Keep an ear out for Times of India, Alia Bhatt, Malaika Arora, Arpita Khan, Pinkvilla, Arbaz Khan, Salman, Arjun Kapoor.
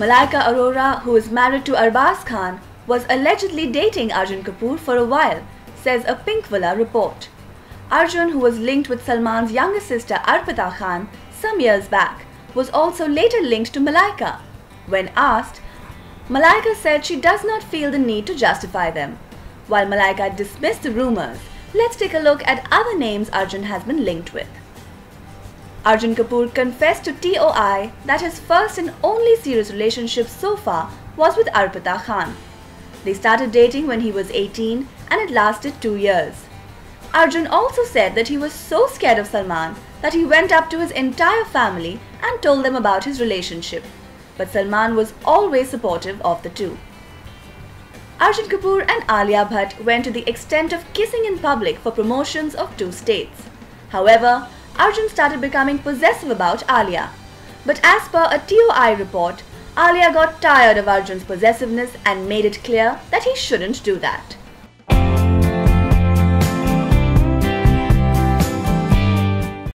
Malaika Arora, who is married to Arbaz Khan, was allegedly dating Arjun Kapoor for a while, says a Pinkvilla report. Arjun, who was linked with Salman's younger sister Arpita Khan some years back, was also later linked to Malaika. When asked, Malaika said she does not feel the need to justify them. While Malaika dismissed the rumors, let's take a look at other names Arjun has been linked with. Arjun Kapoor confessed to TOI that his first and only serious relationship so far was with Arpita Khan. They started dating when he was 18 and it lasted 2 years. Arjun also said that he was so scared of Salman that he went up to his entire family and told them about his relationship. But Salman was always supportive of the two. Arjun Kapoor and Alia Bhatt went to the extent of kissing in public for promotions of two states. However, Arjun started becoming possessive about Alia. But as per a TOI report, Alia got tired of Arjun's possessiveness and made it clear that he shouldn't do that.